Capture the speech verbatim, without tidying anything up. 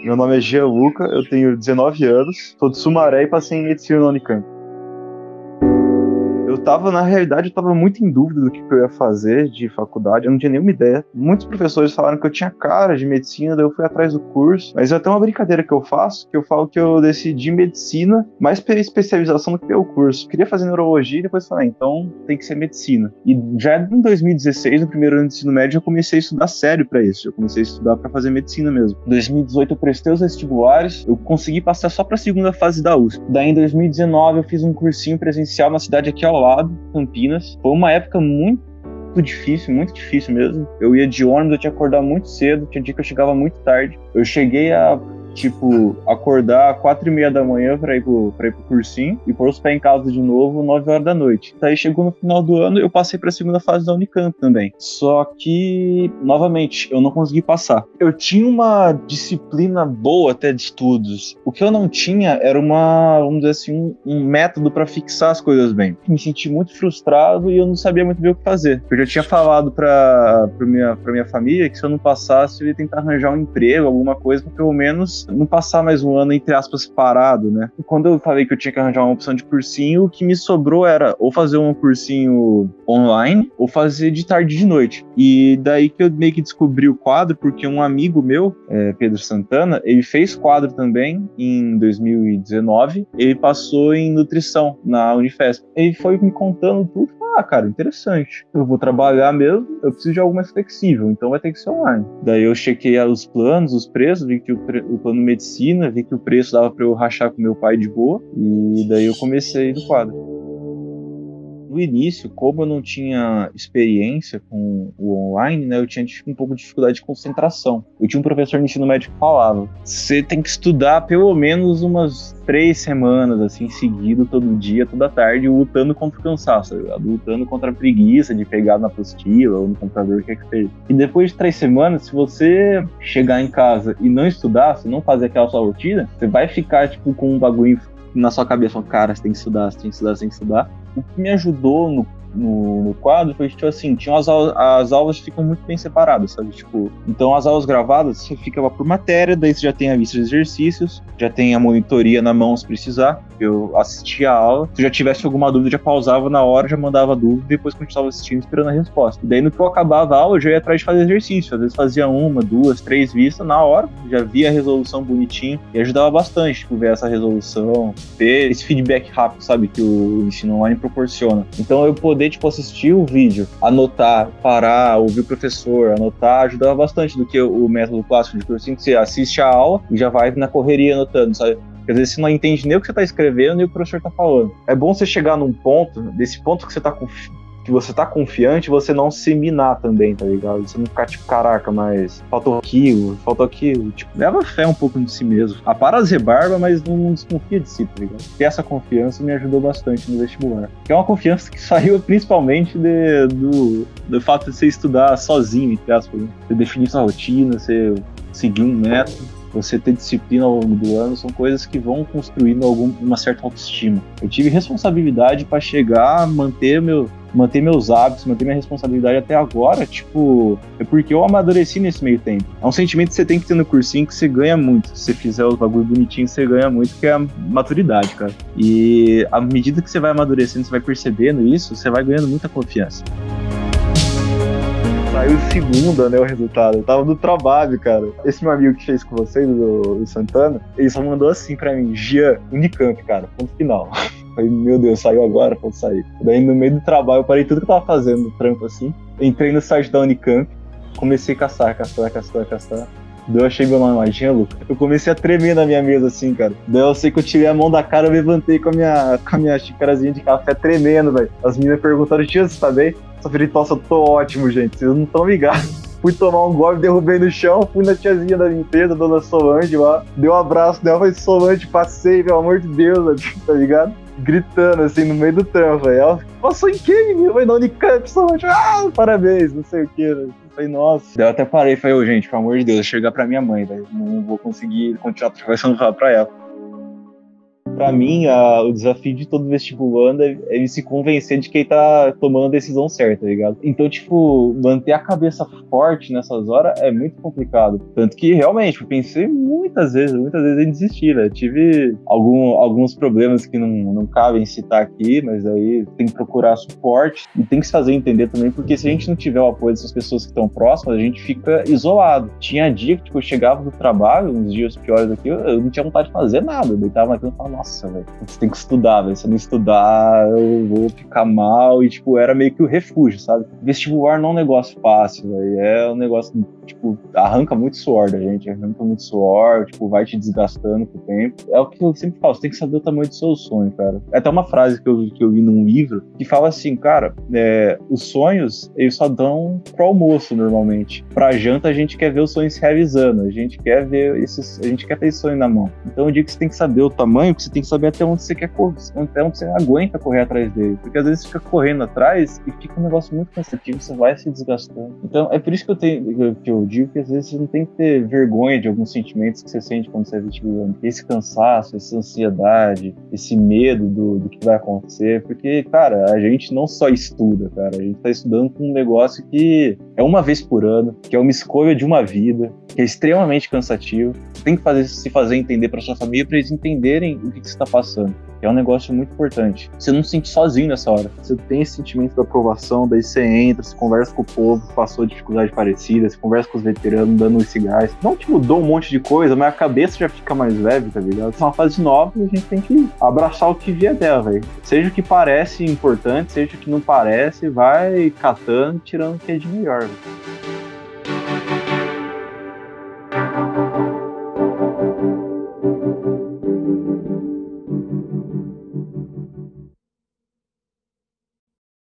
Meu nome é Jean Luca, eu tenho dezenove anos, sou de Sumaré e passei em Edici no Unicamp. Eu tava, na realidade, eu tava muito em dúvida do que eu ia fazer de faculdade, eu não tinha nenhuma ideia. Muitos professores falaram que eu tinha cara de medicina, daí eu fui atrás do curso. Mas é até uma brincadeira que eu faço, que eu falo que eu decidi medicina mais pela especialização do que pelo curso. Eu queria fazer neurologia e depois falei, ah, então tem que ser medicina. E já em dois mil e dezesseis, no primeiro ano de ensino médio, eu comecei a estudar sério pra isso. Eu comecei a estudar pra fazer medicina mesmo. Em dois mil e dezoito, eu prestei os vestibulares, eu consegui passar só pra segunda fase da U S P. Daí em dois mil e dezenove, eu fiz um cursinho presencial na cidade aqui ao lado, Campinas. Foi uma época muito difícil, muito difícil mesmo. Eu ia de ônibus, eu tinha que acordar muito cedo, tinha dia que eu chegava muito tarde. Eu cheguei a, tipo, acordar às quatro e meia da manhã pra ir pro, pra ir pro cursinho e pôr os pés em casa de novo às nove horas da noite. Daí chegou no final do ano, eu passei pra segunda fase da Unicamp também. Só que, novamente, eu não consegui passar. Eu tinha uma disciplina boa até de estudos. O que eu não tinha era uma, vamos dizer assim, um, um método pra fixar as coisas bem. Me senti muito frustrado e eu não sabia muito bem o que fazer. Eu já tinha falado pra, pra, minha, pra minha família que se eu não passasse, eu ia tentar arranjar um emprego, alguma coisa, pra pelo menos não passar mais um ano, entre aspas, parado, né? E quando eu falei que eu tinha que arranjar uma opção de cursinho, o que me sobrou era ou fazer um cursinho online ou fazer de tarde e de noite. E daí que eu meio que descobri o Kuadro, porque um amigo meu, é, Pedro Santana, ele fez Kuadro também em dois mil e dezenove. Ele passou em nutrição na Unifesp. Ele foi me contando tudo. Ah, cara, interessante. Eu vou trabalhar mesmo, eu preciso de algo mais flexível, então vai ter que ser online. Daí eu chequei os planos, os preços, vi que o, pre... o plano medicina, vi que o preço dava pra eu rachar com meu pai de boa, e daí eu comecei no Kuadro. No início, como eu não tinha experiência com o online, né, eu tinha um pouco de dificuldade de concentração. Eu tinha um professor de ensino médio que falava, você tem que estudar pelo menos umas três semanas, assim, seguido, todo dia, toda tarde, lutando contra o cansaço, lutando contra a preguiça de pegar na apostila ou no computador, o que é que seja. E depois de três semanas, se você chegar em casa e não estudar, se não fazer aquela sua rotina, você vai ficar, tipo, com um bagulho na sua cabeça, cara, você tem que estudar, você tem que estudar, você tem que estudar. O que me ajudou no, no, no Kuadro foi, tipo assim, tinha as, aulas, as aulas ficam muito bem separadas, sabe? Tipo, então as aulas gravadas, você fica lá por matéria, daí você já tem a lista de exercícios, já tem a monitoria na mão se precisar. Eu assistia a aula, se eu já tivesse alguma dúvida, já pausava na hora, já mandava a dúvida, depois continuava assistindo, esperando a resposta. Daí no que eu acabava a aula, eu já ia atrás de fazer exercício. Às vezes fazia uma, duas, três vistas na hora, já via a resolução bonitinho e ajudava bastante, tipo, ver essa resolução, ter esse feedback rápido, sabe, que o ensino online proporciona. Então eu poder, tipo, assistir o vídeo, anotar, parar, ouvir o professor, anotar, ajudava bastante do que o método clássico de cursinho, que você assiste a aula e já vai na correria anotando, sabe? Às vezes você não entende nem o que você está escrevendo, nem o que o professor está falando. É bom você chegar num ponto, desse ponto que você está confi- que você tá confiante, você não se minar também, tá ligado? Você não ficar tipo, caraca, mas faltou aquilo, faltou aquilo. Tipo, leva fé um pouco em si mesmo. A para de ser barba, mas não desconfia de si, tá ligado? Ter essa confiança me ajudou bastante no vestibular. Que é uma confiança que saiu principalmente de, do, do fato de você estudar sozinho, entre aspas. Você definir sua rotina, você seguir um método. Você ter disciplina ao longo do ano são coisas que vão construindo algum, uma certa autoestima. Eu tive responsabilidade para chegar, manter, meu, manter meus hábitos, manter minha responsabilidade até agora, tipo, é porque eu amadureci nesse meio tempo. É um sentimento que você tem que ter no cursinho que você ganha muito. Se você fizer os bagulho bonitinho, você ganha muito, que é a maturidade, cara. E à medida que você vai amadurecendo, você vai percebendo isso, você vai ganhando muita confiança. Saiu segunda, né, o resultado. Eu tava no trabalho, cara. Esse meu amigo que fez com vocês, o Santana, ele só mandou assim pra mim, Jean, Unicamp, cara, ponto final. Falei, meu Deus, saiu agora? Pode sair. Daí, no meio do trabalho, eu parei tudo que eu tava fazendo no trampo, assim. Entrei no site da Unicamp, comecei a caçar, caçar, caçar, caçar. Daí eu achei meu nome, Jean Luca. Eu comecei a tremer na minha mesa, assim, cara. Daí eu sei que eu tirei a mão da cara, eu levantei com a minha, com a minha xicarazinha de café tremendo, velho. As meninas perguntaram, tia, você tá bem? Só falei, nossa, eu tô ótimo, gente. Vocês não estão ligados. Fui tomar um golpe, derrubei no chão, fui na tiazinha da limpeza, dona Solange lá. Dei um abraço dela, falei, Solange, passei, pelo amor de Deus, tá ligado? Gritando, assim, no meio do trampo. Ela, passou em quê, menino? Eu falei, na Unicamp, Solange, ah, parabéns, não sei o que, velho. Falei, nossa. Daí eu até parei, falei, ô, gente, pelo amor de Deus, eu chegar pra minha mãe, velho. Não vou conseguir continuar conversando, falar pra ela. para mim, a, o desafio de todo vestibulando é ele se convencer de que ele tá tomando a decisão certa, tá ligado? Então, tipo, manter a cabeça forte nessas horas é muito complicado. Tanto que, realmente, eu pensei muitas vezes, muitas vezes em desistir, né? Tive algum, alguns problemas que não, não cabem citar aqui, mas aí tem que procurar suporte e tem que se fazer entender também, porque se a gente não tiver o apoio dessas pessoas que estão próximas, a gente fica isolado. Tinha dia que, tipo, eu chegava do trabalho, uns dias piores aqui, eu, eu não tinha vontade de fazer nada, eu deitava na cama e falava, nossa, velho, você tem que estudar, velho, se eu não estudar, eu vou ficar mal, e, tipo, era meio que o refúgio, sabe? Vestibular não é um negócio fácil, velho, é um negócio que, tipo, arranca muito suor da gente, arranca muito suor, tipo, vai te desgastando com o tempo. É o que eu sempre falo, você tem que saber o tamanho do seu sonho, cara. É até uma frase que eu, que eu vi num livro, que fala assim, cara, é, os sonhos, eles só dão pro almoço, normalmente. Pra janta, a gente quer ver os sonhos se realizando, a gente quer ver esses, a gente quer ter esse sonho na mão. Então, eu digo que você tem que saber o tamanho, que você tem que saber até onde você quer correr, até onde você aguenta correr atrás dele, porque às vezes você fica correndo atrás e fica um negócio muito cansativo, você vai se desgastando. Então, é por isso que eu, tenho, que eu digo que às vezes você não tem que ter vergonha de alguns sentimentos que você sente quando você é vestibulando. Esse cansaço, essa ansiedade, esse medo do, do que vai acontecer, porque, cara, a gente não só estuda, cara, a gente tá estudando com um negócio que é uma vez por ano, que é uma escolha de uma vida, que é extremamente cansativo, tem que fazer, se fazer entender pra sua família, pra eles entenderem o que, que você tá passando. É um negócio muito importante. Você não se sente sozinho nessa hora. Você tem esse sentimento da aprovação, daí você entra, você conversa com o povo, passou dificuldade parecida, você conversa com os veteranos, dando os cigarros. Não te mudou um monte de coisa, mas a cabeça já fica mais leve, tá ligado? É uma fase nova e a gente tem que abraçar o que vier dela, velho. Seja o que parece importante, seja o que não parece, vai catando, tirando o que é de melhor, véio.